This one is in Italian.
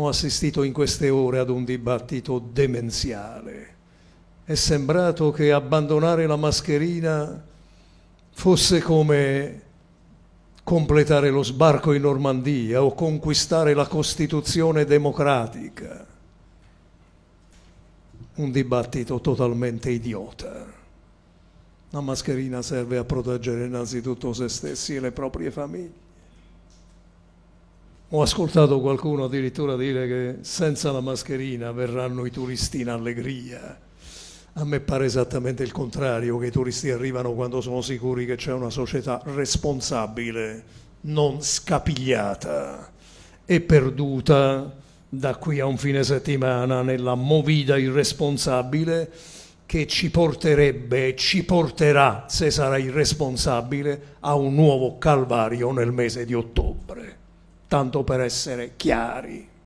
Ho assistito in queste ore ad un dibattito demenziale. È sembrato che abbandonare la mascherina fosse come completare lo sbarco in Normandia o conquistare la Costituzione democratica. Un dibattito totalmente idiota. La mascherina serve a proteggere innanzitutto se stessi e le proprie famiglie. Ho ascoltato qualcuno addirittura dire che senza la mascherina verranno i turisti in allegria. A me pare esattamente il contrario, che i turisti arrivano quando sono sicuri che c'è una società responsabile, non scapigliata e perduta da qui a un fine settimana nella movida irresponsabile che ci porterebbe e ci porterà, se sarà irresponsabile, a un nuovo calvario nel mese di ottobre. Tanto per essere chiari.